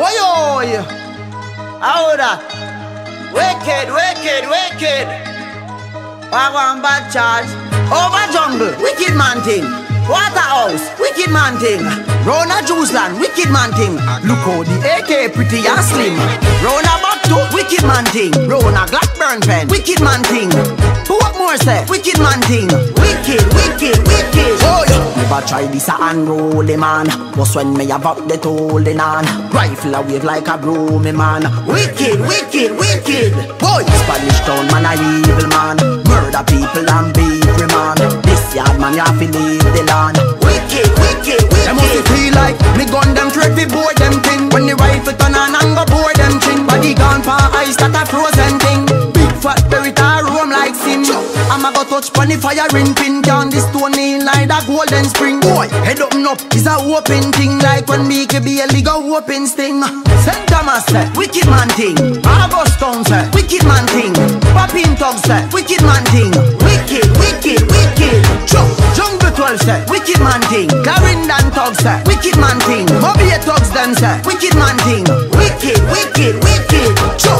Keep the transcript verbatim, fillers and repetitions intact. Oy, oy. Ahora, wicked, wicked, wicked. I want bad charge. Over jungle, wicked man thing. Waterhouse, wicked man thing. Rona Juice Land, wicked man thing. Look how the A K pretty and slim. Rona Bakto, wicked man thing. Rona Blackburn pen, wicked man thing. Portmore say, wicked man thing. Wicked, wicked, wicked. Oy. Never try this a unruly man. Plus when me have up the holding on. Rifle a wave like a broomy man. Wicked, wicked, wicked. Boy, Spanish town man a evil man. Murder people and beat man. This yard man you have to leave the land. Wicked, wicked, wicked. Them must feel like me gun them threat we board them thing. When the rifle turn on and go board them thing. Body gone for ice that a frozen thing. Big fat berita roam like sin. I'ma go touch pon the firing pin. Down this stone in like a golden spring. Boy, head up and up is a whooping thing. Like when me could be a league of whooping sting. Saint Thomas say, wicked man thing. Augustown say, wicked man thing. Papin Tug say, wicked man thing. Wicked, wicked, wicked. Chuck, Jungle twelve say, wicked man thing. Clarendon Tug say, wicked man thing. Mobile Tugs them say, wicked man thing. Wicked, wicked, wicked. Chuck.